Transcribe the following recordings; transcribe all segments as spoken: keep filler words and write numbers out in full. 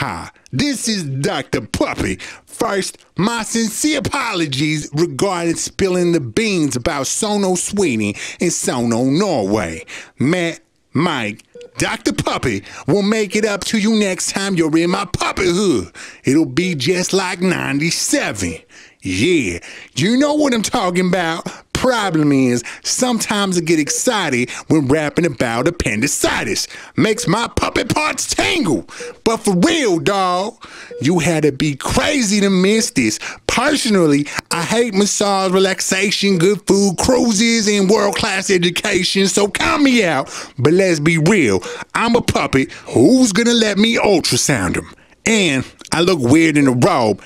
Hi, this is Doctor Puppy. First, my sincere apologies regarding spilling the beans about Sonosweden and Sono Norway. Matt, Mike, Doctor Puppy will make it up to you next time you're in my puppyhood. It'll be just like ninety-seven. Yeah, you know what I'm talking about. Problem is, sometimes I get excited when rapping about appendicitis. Makes my puppy parts tingle. But for real, dawg, you had to be crazy to miss this. Personally, I hate massage, relaxation, good food, cruises, and world-class education, so count me out. But let's be real, I'm a puppy. Who's gonna let me ultrasound him? And I look weird in a robe.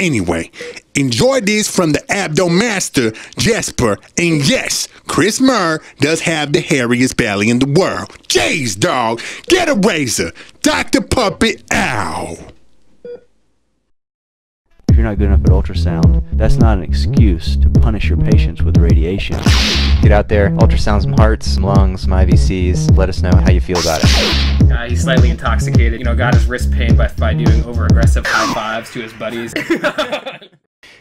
Anyway, enjoy this from the Abdo Master, Jesper, and yes, Chris Murr does have the hairiest belly in the world. Jeez, dog, get a razor. Doctor Puppet, ow. If you're not good enough at ultrasound, that's not an excuse to punish your patients with radiation. Get out there, ultrasound some hearts, some lungs, some I V Cs, let us know how you feel about it. Uh, he's slightly intoxicated, you know, got his wrist pained by, by doing over-aggressive high-fives to his buddies.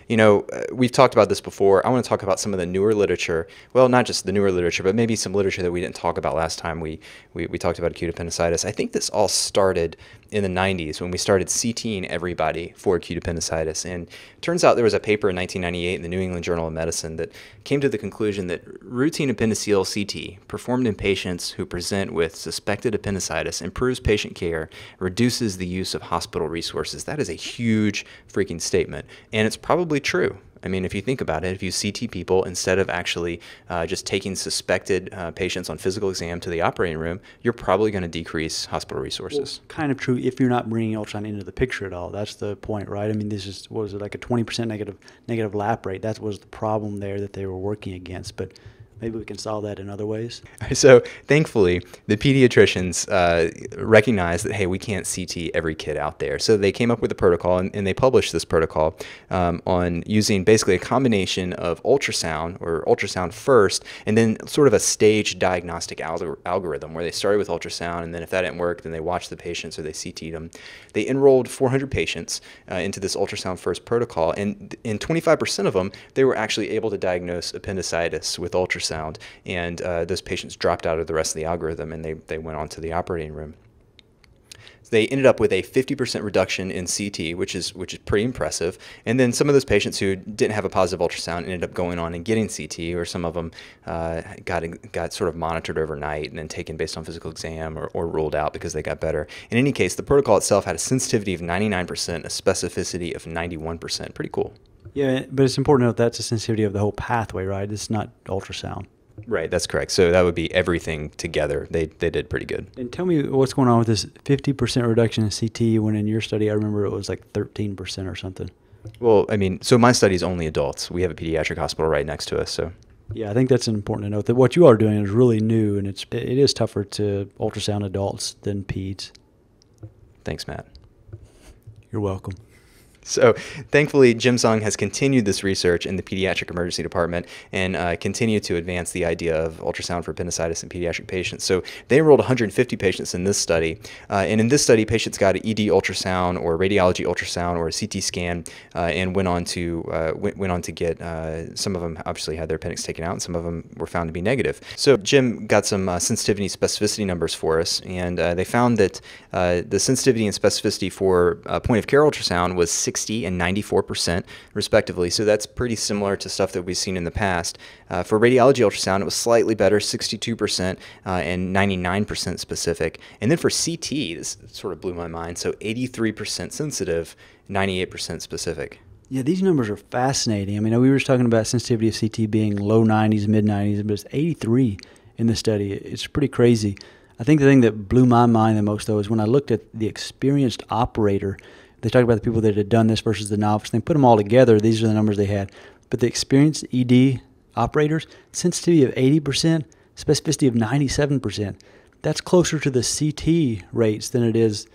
You know, we've talked about this before. I want to talk about some of the newer literature. Well, not just the newer literature, but maybe some literature that we didn't talk about last time we, we, we talked about acute appendicitis. I think this all started in the nineties when we started CTing everybody for acute appendicitis. And it turns out there was a paper in nineteen ninety-eight in the New England Journal of Medicine that came to the conclusion that routine appendiceal C T performed in patients who present with suspected appendicitis improves patient care, reduces the use of hospital resources. That is a huge freaking statement. And it's probably true. I mean, if you think about it, if you C T people, instead of actually uh, just taking suspected uh, patients on physical exam to the operating room, you're probably going to decrease hospital resources. Well, kind of true if you're not bringing ultrasound into the picture at all. That's the point, right? I mean, this is, what was it, like a twenty percent negative, negative lap rate. That was the problem there that they were working against. But maybe we can solve that in other ways. So thankfully, the pediatricians uh, recognized that, hey, we can't C T every kid out there. So they came up with a protocol, and, and they published this protocol um, on using basically a combination of ultrasound, or ultrasound first, and then sort of a staged diagnostic alg algorithm where they started with ultrasound, and then if that didn't work, then they watched the patients or they C T'd them. They enrolled four hundred patients uh, into this ultrasound first protocol, and in twenty-five percent of them, they were actually able to diagnose appendicitis with ultrasound. Sound, and uh, those patients dropped out of the rest of the algorithm, and they, they went on to the operating room. They ended up with a fifty percent reduction in C T, which is which is pretty impressive. And then some of those patients who didn't have a positive ultrasound ended up going on and getting C T, or some of them uh, got got sort of monitored overnight and then taken based on physical exam, or, or ruled out because they got better. In any case, the protocol itself had a sensitivity of ninety-nine percent, a specificity of ninety-one percent. Pretty cool. Yeah, but it's important to note that's a sensitivity of the whole pathway, right? It's not ultrasound. Right, that's correct. So that would be everything together. They, they did pretty good. And tell me what's going on with this fifty percent reduction in C T when in your study, I remember it was like thirteen percent or something. Well, I mean, so my study is only adults. We have a pediatric hospital right next to us, so. Yeah, I think that's important to note that what you are doing is really new, and it's, it is tougher to ultrasound adults than peds. Thanks, Matt. You're welcome. So thankfully, Jim Song has continued this research in the pediatric emergency department and uh, continue to advance the idea of ultrasound for appendicitis in pediatric patients. So they enrolled one hundred fifty patients in this study. Uh, and in this study, patients got an E D ultrasound or radiology ultrasound or a C T scan uh, and went on to uh, went, went on to get, uh, some of them obviously had their appendix taken out, and some of them were found to be negative. So Jim got some uh, sensitivity specificity numbers for us, and uh, they found that uh, the sensitivity and specificity for uh, point of care ultrasound was sixty and ninety-four percent respectively. So that's pretty similar to stuff that we've seen in the past. Uh, for radiology ultrasound, it was slightly better, sixty-two percent uh, and ninety-nine percent specific. And then for C T, this sort of blew my mind. So eighty-three percent sensitive, ninety-eight percent specific. Yeah, these numbers are fascinating. I mean, we were just talking about sensitivity of C T being low nineties, mid nineties, but it's eighty-three in the study. It's pretty crazy. I think the thing that blew my mind the most, though, is when I looked at the experienced operator. They talked about the people that had done this versus the novice. They put them all together. These are the numbers they had. But the experienced E D operators, sensitivity of eighty percent, specificity of ninety-seven percent. That's closer to the C T rates than it is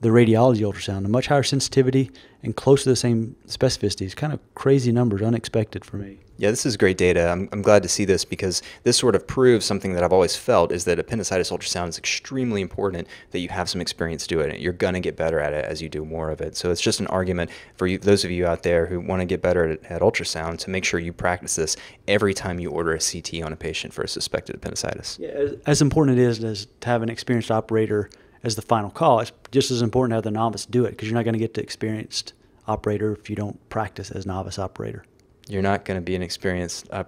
the radiology ultrasound. A much higher sensitivity and close to the same specificity. It's kind of crazy numbers, unexpected for me. Yeah, this is great data. I'm, I'm glad to see this because this sort of proves something that I've always felt is that appendicitis ultrasound is extremely important, that you have some experience doing it. You're going to get better at it as you do more of it. So it's just an argument for you, those of you out there who want to get better at, at ultrasound, to make sure you practice this every time you order a C T on a patient for a suspected appendicitis. Yeah, as, as important it is as to have an experienced operator as the final call, it's just as important to have the novice do it, because you're not going to get the experienced operator if you don't practice as novice operator. You're not going to be an experienced uh,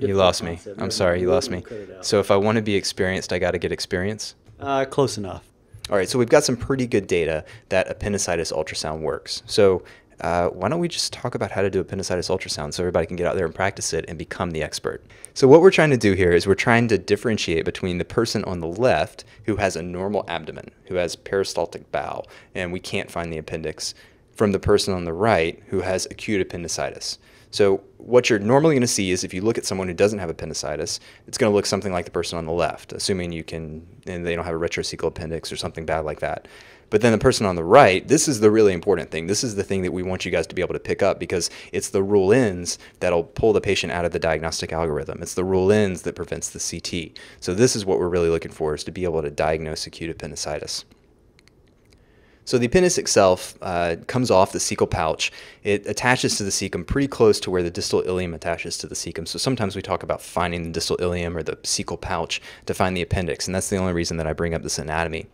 you lost me. Concept. I'm Very sorry, you lost me. So if I want to be experienced, I got to get experience? Uh, close enough. All right, so we've got some pretty good data that appendicitis ultrasound works. So uh, why don't we just talk about how to do appendicitis ultrasound so everybody can get out there and practice it and become the expert. So what we're trying to do here is we're trying to differentiate between the person on the left who has a normal abdomen, who has peristaltic bowel, and we can't find the appendix, from the person on the right who has acute appendicitis. So what you're normally going to see is if you look at someone who doesn't have appendicitis, it's going to look something like the person on the left, assuming you can, and they don't have a retrocecal appendix or something bad like that. But then the person on the right, this is the really important thing. This is the thing that we want you guys to be able to pick up, because it's the rule-ins that'll pull the patient out of the diagnostic algorithm. It's the rule-ins that prevents the C T. So this is what we're really looking for, is to be able to diagnose acute appendicitis. So the appendix itself uh, comes off the cecal pouch. It attaches to the cecum pretty close to where the distal ileum attaches to the cecum. So sometimes we talk about finding the distal ileum or the cecal pouch to find the appendix, and that's the only reason that I bring up this anatomy.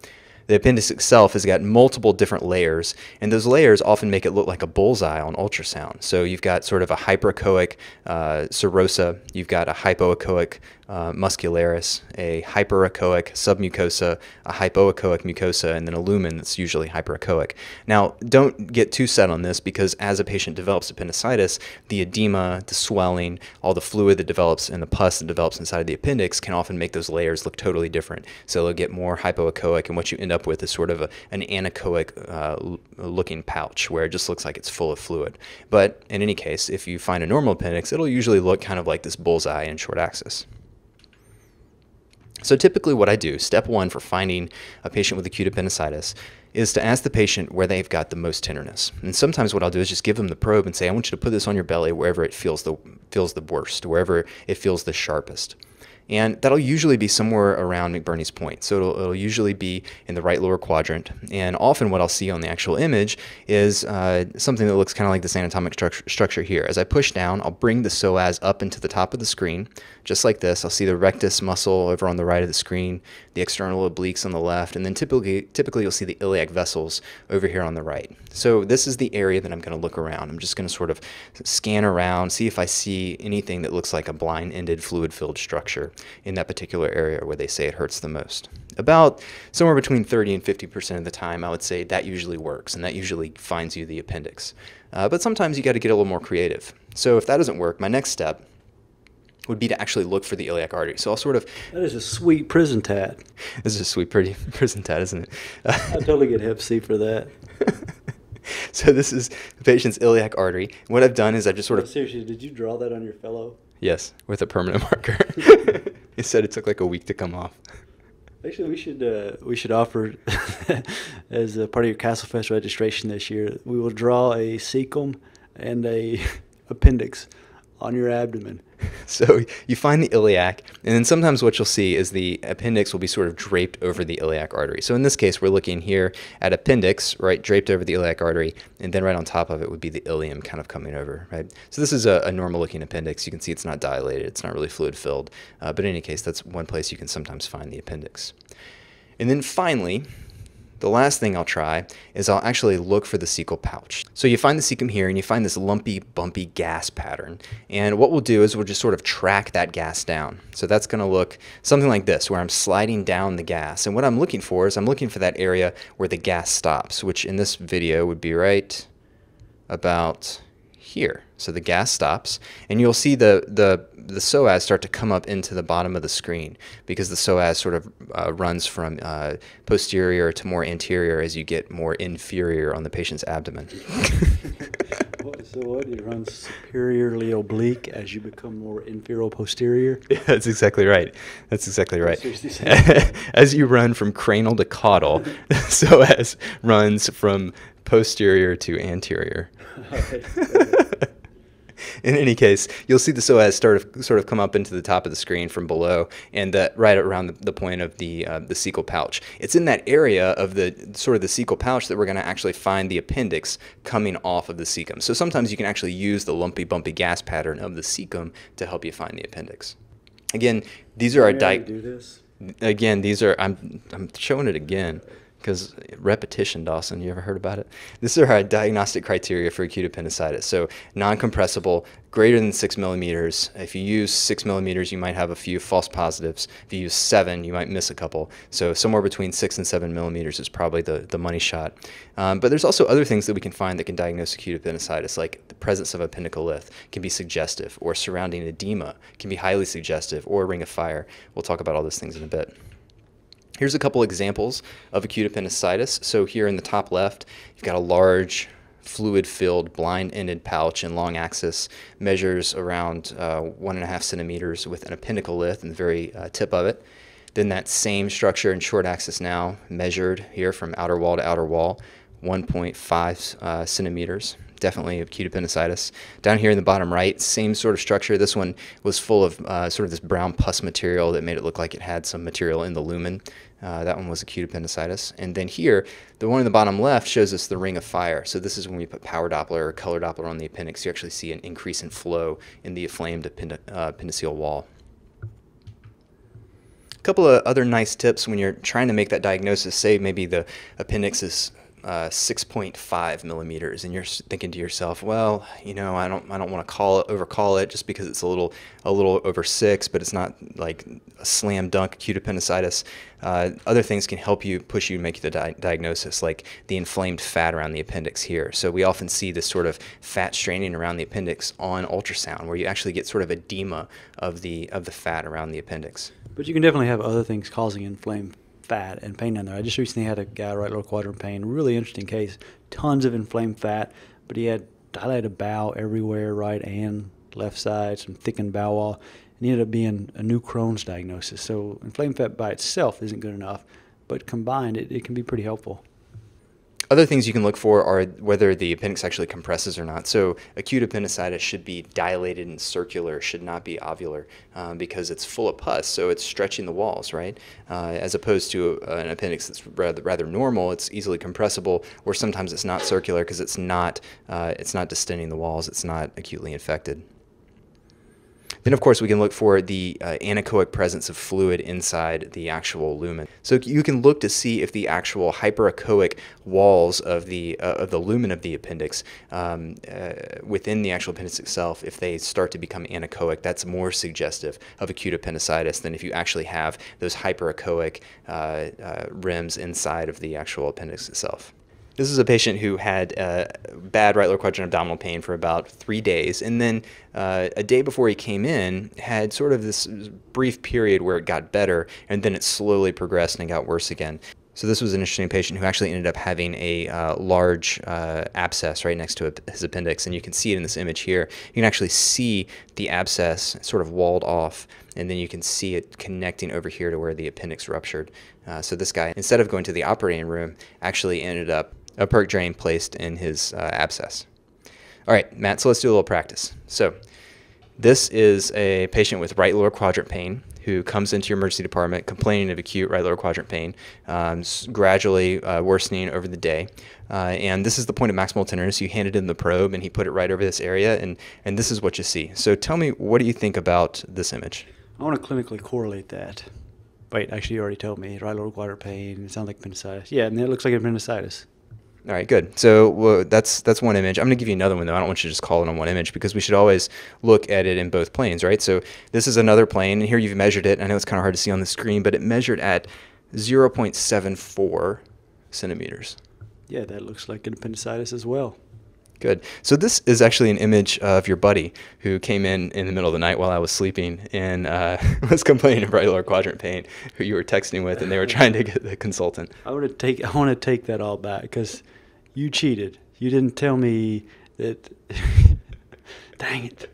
The appendix itself has got multiple different layers, and those layers often make it look like a bullseye on ultrasound. So you've got sort of a hyperechoic uh, serosa, you've got a hypoechoic uh, muscularis, a hyperechoic submucosa, a hypoechoic mucosa, and then a lumen that's usually hyperechoic. Now, don't get too set on this, because as a patient develops appendicitis, the edema, the swelling, all the fluid that develops and the pus that develops inside the appendix can often make those layers look totally different. So they'll get more hypoechoic, and what you end up up with is sort of a, an anechoic uh, looking pouch where it just looks like it's full of fluid. But in any case, if you find a normal appendix, it'll usually look kind of like this bullseye in short axis. So typically what I do, step one for finding a patient with acute appendicitis, is to ask the patient where they've got the most tenderness. And sometimes what I'll do is just give them the probe and say, I want you to put this on your belly wherever it feels the, feels the worst, wherever it feels the sharpest. And that'll usually be somewhere around McBurney's point. So it'll, it'll usually be in the right lower quadrant. And often what I'll see on the actual image is uh, something that looks kind of like this anatomic structure, structure here. As I push down, I'll bring the psoas up into the top of the screen, just like this. I'll see the rectus muscle over on the right of the screen, the external obliques on the left, and then typically, typically you'll see the iliac vessels over here on the right. So this is the area that I'm going to look around. I'm just going to sort of scan around, see if I see anything that looks like a blind-ended fluid-filled structure in that particular area where they say it hurts the most. About somewhere between thirty and fifty percent of the time, I would say that usually works, and that usually finds you the appendix. Uh, but sometimes you got to get a little more creative. So if that doesn't work, my next step would be to actually look for the iliac artery. So I'll sort of... That is a sweet prison tat. This is a sweet pretty prison tat, isn't it? Uh, I totally get hep C for that. So this is the patient's iliac artery. What I've done is I've just sort of... Oh, seriously, did you draw that on your fellow? Yes, with a permanent marker. He said it took like a week to come off. Actually, we should uh, we should offer, as a part of your Castle Fest registration this year, we will draw a cecum and a appendix on your abdomen. So you find the iliac, and then sometimes what you'll see is the appendix will be sort of draped over the iliac artery. So in this case, we're looking here at appendix, right, draped over the iliac artery, and then right on top of it would be the ileum kind of coming over, right? So this is a, a normal-looking appendix. You can see it's not dilated. It's not really fluid-filled. Uh, but in any case, that's one place you can sometimes find the appendix. And then finally... the last thing I'll try is I'll actually look for the cecal pouch. So you find the cecum here, and you find this lumpy, bumpy gas pattern. And what we'll do is we'll just sort of track that gas down. So that's going to look something like this, where I'm sliding down the gas. And what I'm looking for is I'm looking for that area where the gas stops, which in this video would be right about here. So the gas stops, and you'll see the, the, the psoas start to come up into the bottom of the screen, because the psoas sort of uh, runs from uh, posterior to more anterior as you get more inferior on the patient's abdomen. So what? It runs superiorly oblique as you become more inferior posterior? Yeah, that's exactly right. That's exactly right. As you run from cranial to caudal, the psoas runs from posterior to anterior. In any case, you'll see the psoas sort of sort of come up into the top of the screen from below, and that right around the, the point of the uh, the cecal pouch. It's in that area of the sort of the cecal pouch that we're going to actually find the appendix coming off of the cecum. So sometimes you can actually use the lumpy, bumpy gas pattern of the cecum to help you find the appendix. Again, these are our di- Again, these are I'm I'm showing it again. Because repetition, Dawson, you ever heard about it? These are our diagnostic criteria for acute appendicitis. So non-compressible, greater than six millimeters. If you use six millimeters, you might have a few false positives. If you use seven, you might miss a couple. So somewhere between six and seven millimeters is probably the, the money shot. Um, but there's also other things that we can find that can diagnose acute appendicitis, like the presence of appendicolith can be suggestive, or surrounding edema can be highly suggestive, or a ring of fire. We'll talk about all those things in a bit. Here's a couple examples of acute appendicitis. So here in the top left, you've got a large fluid-filled blind-ended pouch in long axis, measures around uh, one and a half centimeters with an appendicolith in the very uh, tip of it. Then that same structure in short axis now, measured here from outer wall to outer wall, one point five uh, centimeters. Definitely acute appendicitis. Down here in the bottom right, same sort of structure. This one was full of uh, sort of this brown pus material that made it look like it had some material in the lumen. Uh, that one was acute appendicitis. And then here, the one in the bottom left shows us the ring of fire. So this is when we put power Doppler or color Doppler on the appendix, you actually see an increase in flow in the inflamed append uh, appendiceal wall. A couple of other nice tips when you're trying to make that diagnosis, say maybe the appendix is Uh, six point five millimeters, and you're thinking to yourself, well, you know, I don't, I don't want to call it, overcall it, just because it's a little, a little over six, but it's not like a slam dunk acute appendicitis. Uh, other things can help you push you to make the di diagnosis, like the inflamed fat around the appendix here. So we often see this sort of fat straining around the appendix on ultrasound, where you actually get sort of edema of the of the fat around the appendix. But you can definitely have other things causing inflamed fat and pain down there. I just recently had a guy, right lower quadrant pain, really interesting case, tons of inflamed fat, but he had dilated bowel everywhere, right and left side, some thickened bowel wall, and he ended up being a new Crohn's diagnosis. So inflamed fat by itself isn't good enough, but combined it, it can be pretty helpful. Other things you can look for are whether the appendix actually compresses or not. So acute appendicitis should be dilated and circular, should not be ovular, um, because it's full of pus, so it's stretching the walls, right? Uh, as opposed to a, an appendix that's rather, rather normal, it's easily compressible, or sometimes it's not circular because it's not, uh, it's not distending the walls, it's not acutely infected. Then, of course, we can look for the uh, anechoic presence of fluid inside the actual lumen. So you can look to see if the actual hyperechoic walls of the uh, of the lumen of the appendix um, uh, within the actual appendix itself, if they start to become anechoic, that's more suggestive of acute appendicitis than if you actually have those hyperechoic uh, uh, rims inside of the actual appendix itself. This is a patient who had uh, bad right lower quadrant abdominal pain for about three days, and then uh, a day before he came in had sort of this brief period where it got better, and then it slowly progressed and got worse again. So this was an interesting patient who actually ended up having a uh, large uh, abscess right next to his appendix, and you can see it in this image here. You can actually see the abscess sort of walled off, and then you can see it connecting over here to where the appendix ruptured. Uh, so this guy, instead of going to the operating room, actually ended up a perc drain placed in his uh, abscess. All right, Matt, so let's do a little practice. So this is a patient with right lower quadrant pain who comes into your emergency department complaining of acute right lower quadrant pain, um, gradually uh, worsening over the day. Uh, and this is the point of maximal tenderness. You handed him the probe, and he put it right over this area, and, and this is what you see. So tell me, what do you think about this image? I want to clinically correlate that. Wait, actually, you already told me. Right lower quadrant pain, it sounds like appendicitis. Yeah, and it looks like appendicitis. All right, good. So well, that's that's one image. I'm going to give you another one, though. I don't want you to just call it on one image, because we should always look at it in both planes, right? So this is another plane, and here you've measured it. I know it's kind of hard to see on the screen, but it measured at zero point seven four centimeters. Yeah, that looks like an appendicitis as well. Good. So this is actually an image of your buddy who came in in the middle of the night while I was sleeping and uh, was complaining of right lower quadrant pain, who you were texting with, and they were trying to get the consultant. I want to take I want to take that all back, because you cheated. You didn't tell me that. Dang it!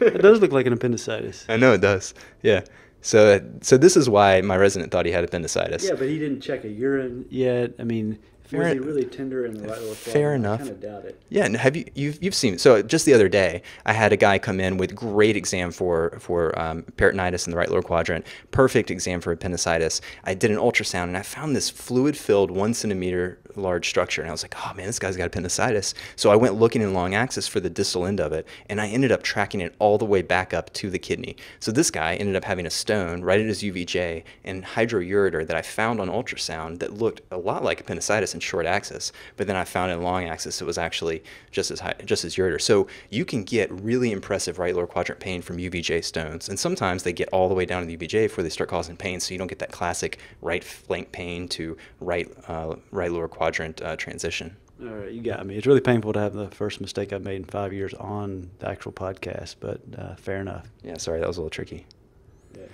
It does look like an appendicitis. I know it does. Yeah. So so this is why my resident thought he had appendicitis. Yeah, but he didn't check a urine yet. I mean, Fair, was he really tender and light? Fair enough. I kind of doubt it. Yeah, and have you you've you've seen so just the other day I had a guy come in with great exam for for um, peritonitis in the right lower quadrant, perfect exam for appendicitis. I did an ultrasound and I found this fluid-filled one centimeter large structure, and I was like, oh man, this guy's got appendicitis. So I went looking in long axis for the distal end of it, and I ended up tracking it all the way back up to the kidney. So this guy ended up having a stone right at his U V J and hydroureter that I found on ultrasound that looked a lot like appendicitis in short axis, but then I found in long axis it was actually just as high, just as ureter. So you can get really impressive right lower quadrant pain from U V J stones, and sometimes they get all the way down to the U V J before they start causing pain, so you don't get that classic right flank pain to right uh, right lower quadrant uh, transition. All right, you got me. It's really painful to have the first mistake I've made in five years on the actual podcast, but uh, fair enough. Yeah, sorry, that was a little tricky. Yeah.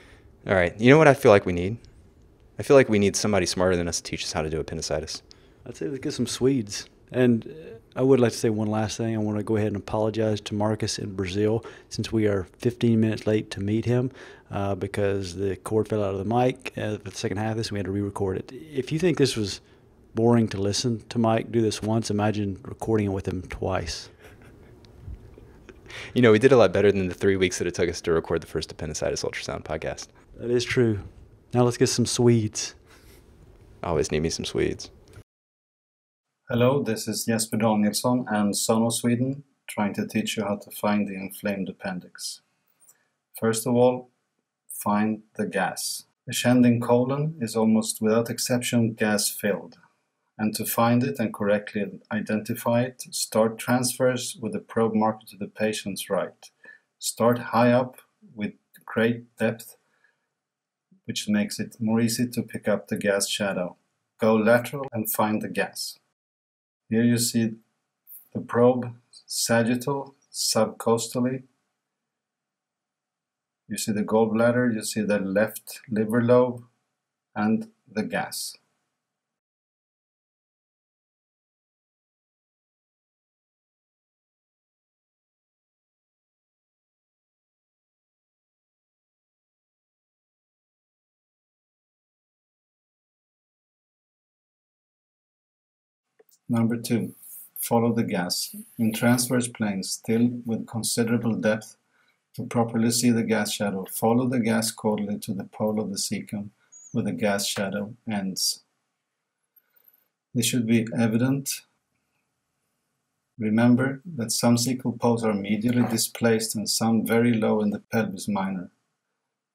All right, you know what I feel like we need? I feel like we need somebody smarter than us to teach us how to do appendicitis. I'd say let's get some Swedes. And I would like to say one last thing. I want to go ahead and apologize to Marcus in Brazil since we are fifteen minutes late to meet him uh, because the cord fell out of the mic uh, for the second half of this, and we had to re-record it. If you think this was boring to listen to Mike do this once, imagine recording it with him twice. You know, we did a lot better than the three weeks that it took us to record the first appendicitis ultrasound podcast. That is true. Now let's get some Swedes. I always need me some Swedes. Hello, this is Jesper Nilsson and Sonosweden, trying to teach you how to find the inflamed appendix. First of all, find the gas. Ascending colon is almost without exception gas filled, and to find it and correctly identify it, start transfers with the probe marked to the patient's right. Start high up with great depth, which makes it more easy to pick up the gas shadow. Go lateral and find the gas. Here you see the probe sagittal, subcostally. You see the gallbladder, you see the left liver lobe, and the gas. Number two, follow the gas in transverse planes, still with considerable depth. To properly see the gas shadow, follow the gas caudally to the pole of the cecum where the gas shadow ends. This should be evident. Remember that some cecal poles are medially displaced and some very low in the pelvis minor.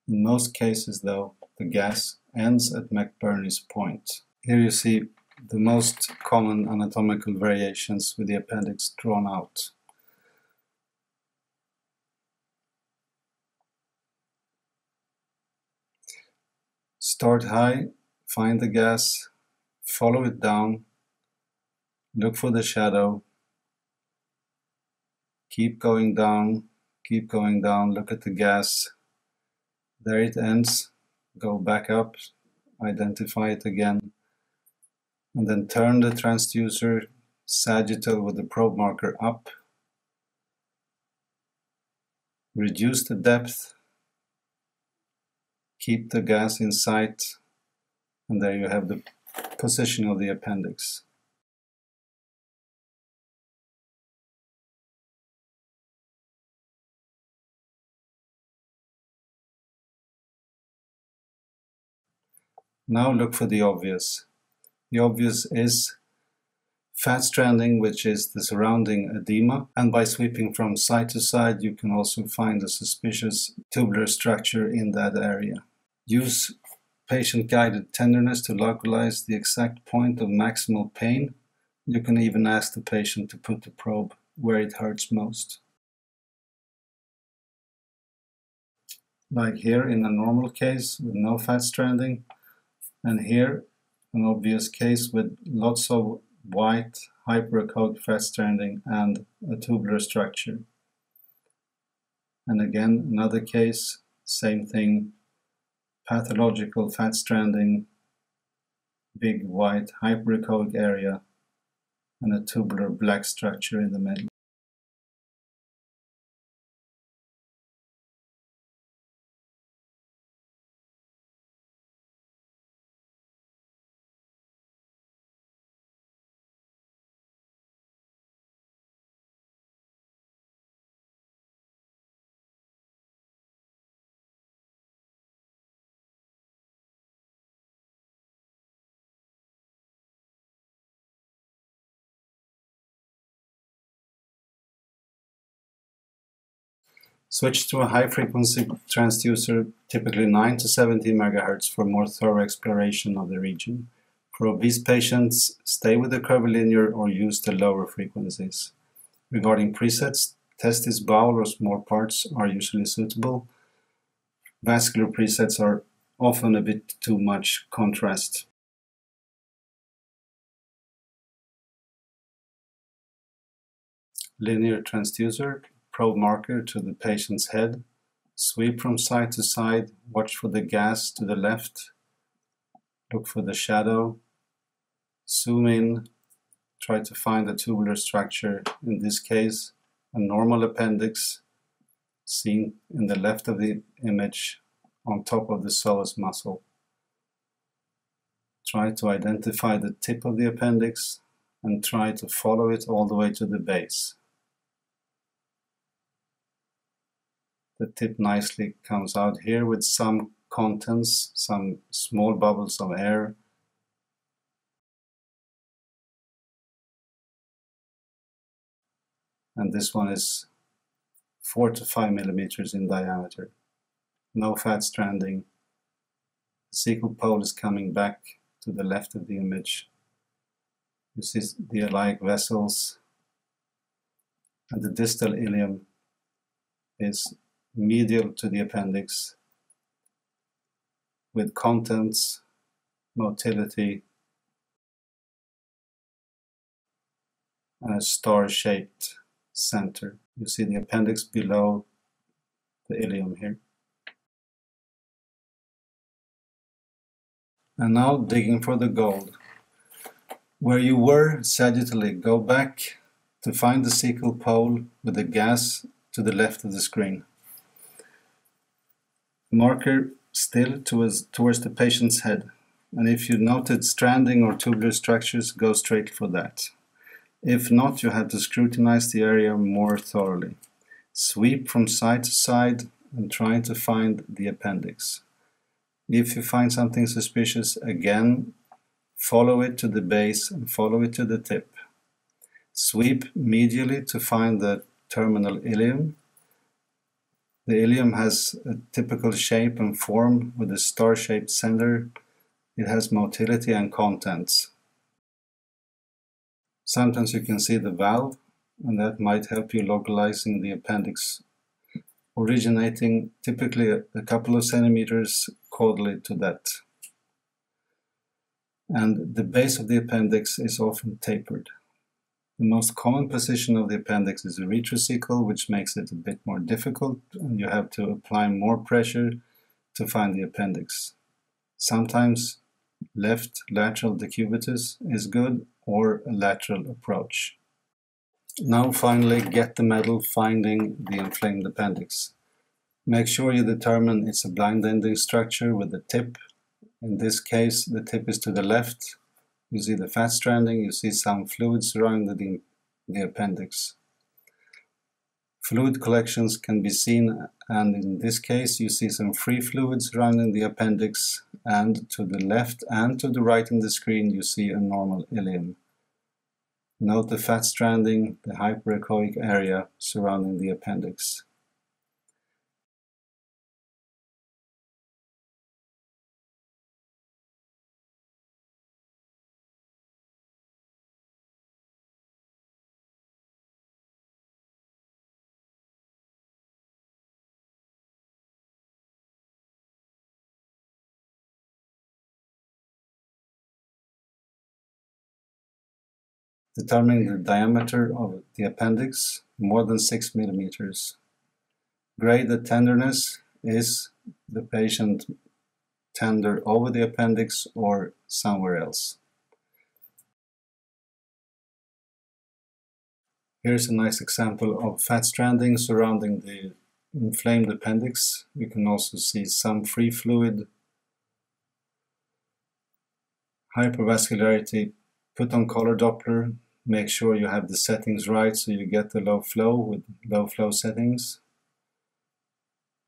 In most cases, though, the gas ends at McBurney's point. Here you see the most common anatomical variations with the appendix drawn out. Start high, find the gas, follow it down, look for the shadow, keep going down, keep going down, look at the gas, there it ends, go back up, identify it again, and then turn the transducer sagittal with the probe marker up. Reduce the depth. Keep the gas in sight. And there you have the position of the appendix. Now look for the obvious. The obvious is fat stranding, which is the surrounding edema, and by sweeping from side to side you can also find a suspicious tubular structure in that area. Use patient-guided tenderness to localize the exact point of maximal pain. You can even ask the patient to put the probe where it hurts most. Like here in a normal case with no fat stranding, and here an obvious case with lots of white, hyperechoic fat stranding and a tubular structure. And again, another case, same thing, pathological fat stranding, big white, hyperechoic area, and a tubular black structure in the middle. Switch to a high-frequency transducer, typically nine to seventeen megahertz, for more thorough exploration of the region. For obese patients, stay with the curvilinear or use the lower frequencies. Regarding presets, testis, bowel, or small parts are usually suitable. Vascular presets are often a bit too much contrast. Linear transducer, probe marker to the patient's head, sweep from side to side, watch for the gas to the left, look for the shadow, zoom in, try to find a tubular structure, in this case a normal appendix seen in the left of the image on top of the psoas muscle. Try to identify the tip of the appendix and try to follow it all the way to the base. The tip nicely comes out here with some contents, some small bubbles of air. And this one is four to five millimeters in diameter. No fat stranding. The cecal pole is coming back to the left of the image. You see the iliac vessels, and the distal ileum is medial to the appendix, with contents, motility, and a star-shaped center. You see the appendix below the ileum here. And now digging for the gold. Where you were sagittally, go back to find the cecal pole with the gas to the left of the screen. Marker still towards, towards the patient's head, and if you noted stranding or tubular structures, go straight for that. If not, you have to scrutinize the area more thoroughly. Sweep from side to side and try to find the appendix. If you find something suspicious, again follow it to the base and follow it to the tip. Sweep medially to find the terminal ileum. The ileum has a typical shape and form with a star-shaped center. It has motility and contents. Sometimes you can see the valve, and that might help you localizing the appendix, originating typically a couple of centimeters caudally to that. And the base of the appendix is often tapered. The most common position of the appendix is a retrocecal, which makes it a bit more difficult, and you have to apply more pressure to find the appendix. Sometimes left lateral decubitus is good, or a lateral approach. Now finally get the medal finding the inflamed appendix. Make sure you determine it's a blind ending structure with a tip. In this case, the tip is to the left. You see the fat stranding, you see some fluid surrounding the appendix. Fluid collections can be seen, and in this case you see some free fluid surrounding the appendix, and to the left and to the right in the screen you see a normal ileum. Note the fat stranding, the hyperechoic area surrounding the appendix. Determining the diameter of the appendix, more than six millimeters. Grade the tenderness. Is the patient tender over the appendix or somewhere else? Here's a nice example of fat stranding surrounding the inflamed appendix. You can also see some free fluid, hypervascularity. Put on color Doppler, make sure you have the settings right so you get the low flow with low flow settings.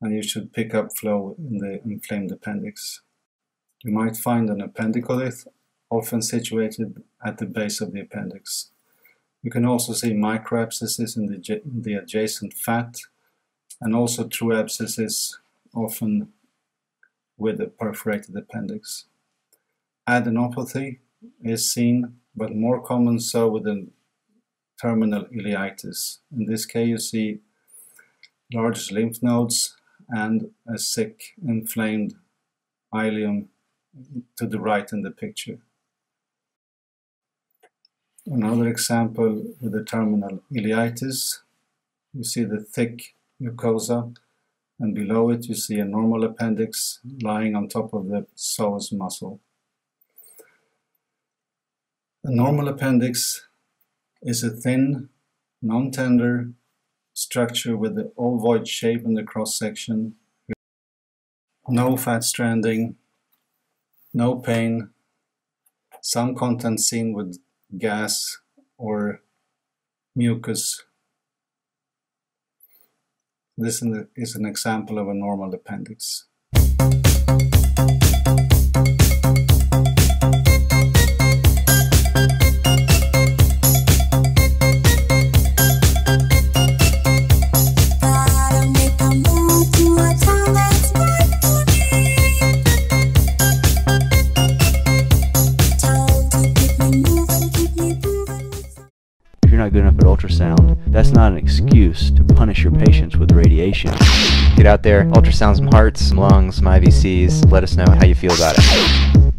And you should pick up flow in the inflamed appendix. You might find an appendicolith, often situated at the base of the appendix. You can also see microabscesses in the, in the adjacent fat, and also true abscesses, often with a perforated appendix. Adenopathy is seen, but more common so with a terminal ileitis. In this case, you see large lymph nodes and a sick, inflamed ileum to the right in the picture. Another example with the terminal ileitis, you see the thick mucosa, and below it you see a normal appendix lying on top of the psoas muscle. A normal appendix is a thin, non-tender structure with the ovoid shape in the cross-section, no fat stranding, no pain, some content seen with gas or mucus. This is an example of a normal appendix. Good enough at ultrasound, that's not an excuse to punish your patients with radiation. Get out there, ultrasound some hearts, some lungs, some I V Cs, let us know how you feel about it.